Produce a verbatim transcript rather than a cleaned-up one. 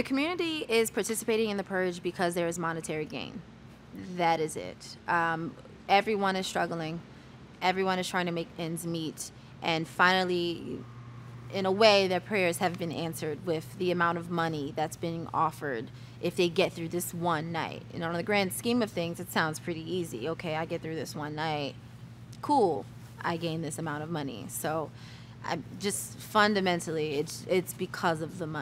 The community is participating in the purge because there is monetary gain. That is it. Um, everyone is struggling. Everyone is trying to make ends meet. And finally, in a way, their prayers have been answered with the amount of money that's being offered if they get through this one night. And on the grand scheme of things, it sounds pretty easy. Okay, I get through this one night. Cool. I gain this amount of money. So I just fundamentally, it's, it's because of the money.